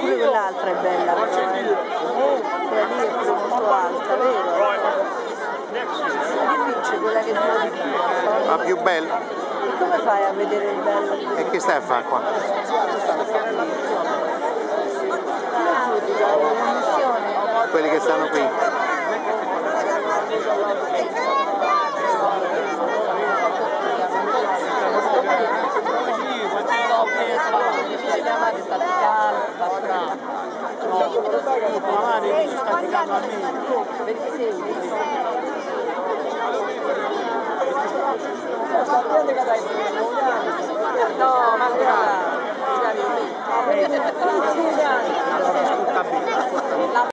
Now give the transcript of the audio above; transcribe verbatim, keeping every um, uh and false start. Pure quell'altra è bella, quella lì è molto alta, vero? Chi vince quella che dura di più? La più bella? E come fai a vedere il bello? E che stai a fare qua? Quelli che stanno qui. No, ma